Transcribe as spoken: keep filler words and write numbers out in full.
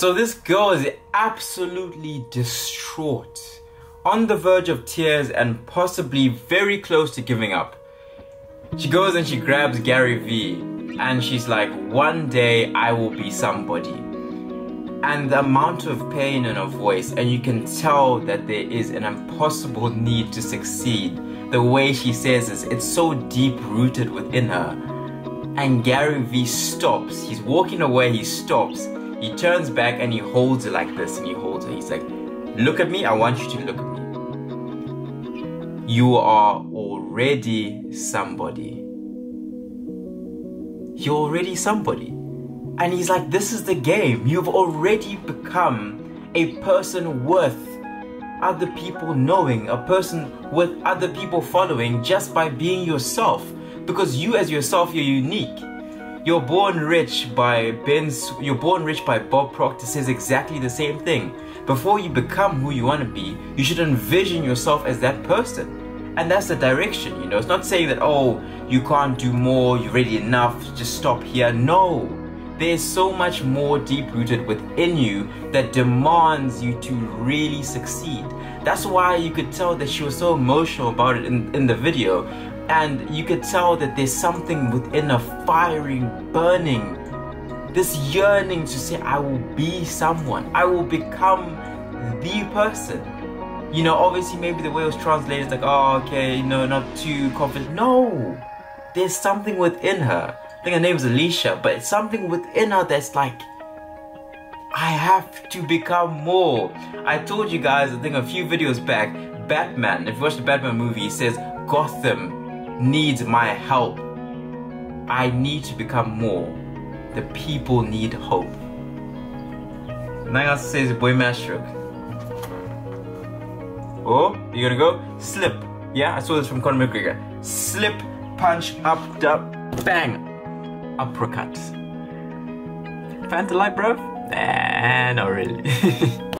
So this girl is absolutely distraught, on the verge of tears and possibly very close to giving up. She goes and she grabs Gary Vee and she's like, one day I will be somebody. And the amount of pain in her voice, and you can tell that there is an impossible need to succeed. The way she says this, it's so deep-rooted within her. And Gary Vee stops. He's walking away, he stops. He turns back and he holds her like this, and he holds her. He's like, look at me, I want you to look at me. You are already somebody. You're already somebody. And he's like, this is the game. You've already become a person worth other people knowing, a person with other people following, just by being yourself. Because you as yourself, you're unique. You're born rich by Ben's, you're born rich by Bob Proctor says exactly the same thing. Before you become who you want to be, you should envision yourself as that person. And that's the direction, you know. It's not saying that, oh, you can't do more, you're already enough, just stop here. No. There's so much more deep-rooted within you that demands you to really succeed. That's why you could tell that she was so emotional about it in, in the video. And you could tell that there's something within her firing, burning, this yearning to say, I will be someone, I will become the person. You know, obviously maybe the way it was translated is like, oh, okay, no, not too confident. No, there's something within her. I think her name is Alicia, but it's something within her that's like, I have to become more. I told you guys, I think a few videos back, Batman, if you watch the Batman movie, he says, Gotham needs my help. I need to become more. The people need hope. Nagasa says, boy, master. Oh, you gonna go? Slip. Yeah, I saw this from Conor McGregor. Slip, punch, up, up, bang. Uppercut. Fanta light, bro? Nah, not really.